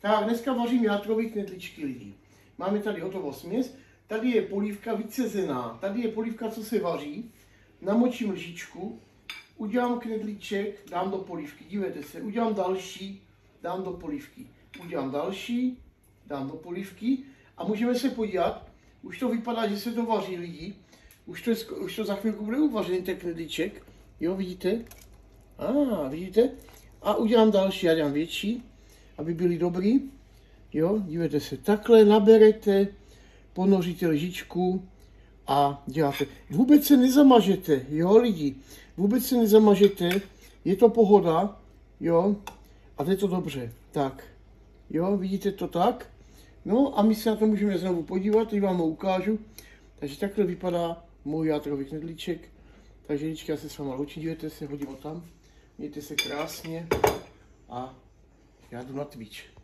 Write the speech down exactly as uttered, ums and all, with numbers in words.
Tak dneska vařím játrový knedličky lidi. Máme tady hotovou směs. Tady je polívka vycezená. Tady je polívka, co se vaří. Namočím lžičku, udělám knedlíček, dám do polívky. Dívejte se, udělám další, dám do polívky. Udělám další, dám do polívky. A můžeme se podívat. Už to vypadá, že se to vaří lidi. Už to, je, už to za chvilku bude uvařený ten knedlíček. Jo, vidíte? A ah, vidíte? A udělám další, já dám větší, aby byly dobrý. Jo, dívejte se, takhle naberete, ponoříte lžičku a děláte. Vůbec se nezamažete, jo lidi, vůbec se nezamažete, je to pohoda, jo, a je to dobře, tak, jo, vidíte to tak. No a my se na to můžeme znovu podívat, teď vám ho ukážu. Takže takhle vypadá můj játrový knedlíček. Takže lidičky, já se s váma loučím, dívejte se, hodím ho tam, mějte se krásně a já jdu na Twitch.